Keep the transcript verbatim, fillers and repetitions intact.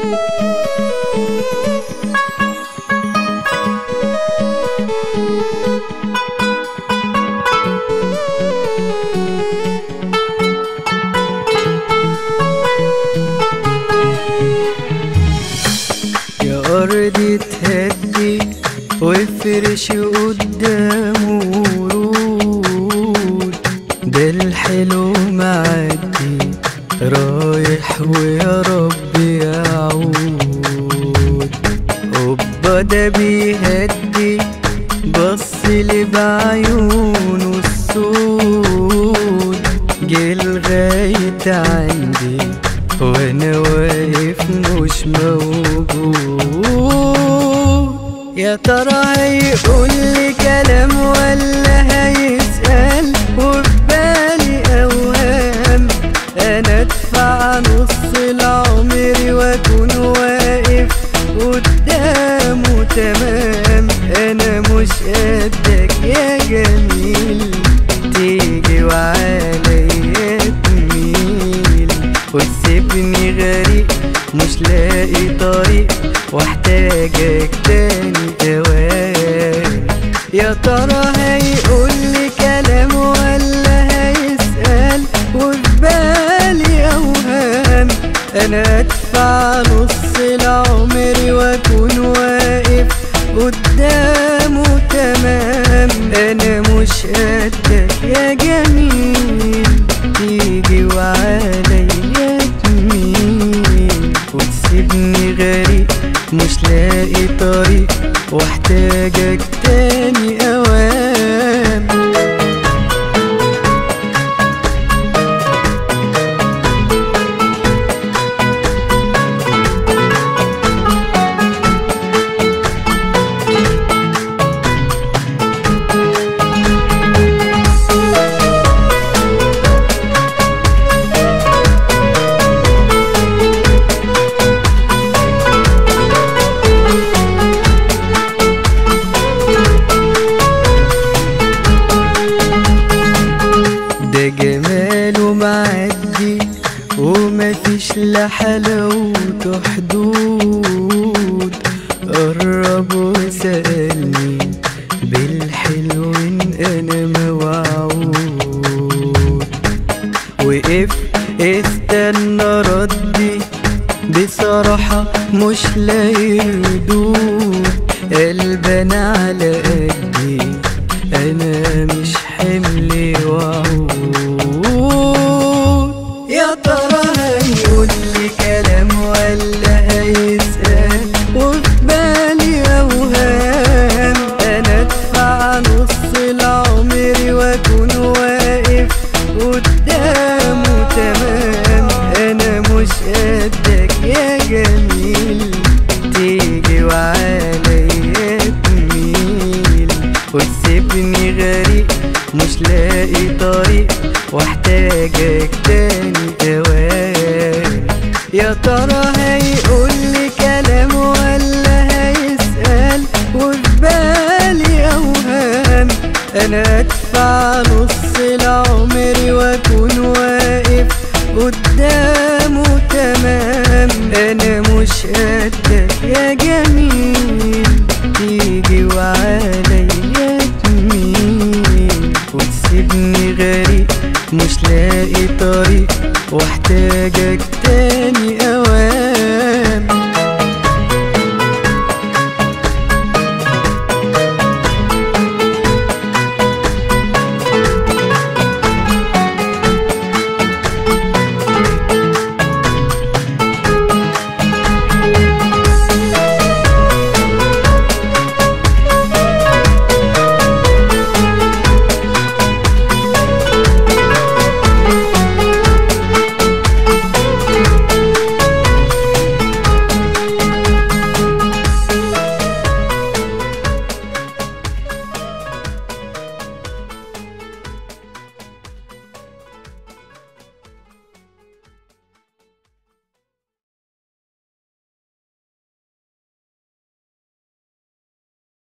يا أرضي تهدي والفرش قدامه رول، ده الحلو معدي رايح ويا رب يعود. هوبا ده بيهدي بصلي بعيونه السود، جه لغاية عندي وانا واقف مش موجود. يا ترى هيقولي كلام ولا هيسأل؟ وبالي اوهام انا ادفع نص العمر واكون واقف قدامه تمام. انا مش قدك يا جميل، تيجي وعليا تميل وتسيبني غريق، مش لاقي طريق واحتاجك تاني اوام. يا ترى هيقولي كلام ولا هيسأل؟ وبالي اوهام انا ادفع نص العمر واكون واقف قدامه تمام. انا مش قدك يا جميل، تيجي وعليا تميل وتسيبني غريق، مش لاقي طريق واحتاجك تاني اوام. جماله معدي ومفيش لحلاوته حدود، قرب وسألني بالحلو ان انا موعود. وقف استنى ردي بصراحة مش لاقي ردود، قلبي انا على قدي انا مش حمل وعود. يا ترى هيقولي كلام ولا هيسأل؟ وبالي اوهام انا ادفع نص العمر واكون واقف قدامه تمام. انا مش قدك يا جميل، تيجي وعليا تميل وتسيبني غريق، مش لاقي طريق واحتاجك تاني اوام. يا ترى هيقولي كلام ولا هيسأل؟ وبالي اوهام انا ادفع نص العمر واكون واقف قدامه تمام. انا مش قدك يا جميل، تيجي وعليا وتسيبني غريق، مش لاقي طريق واحتاجك تاني اوام.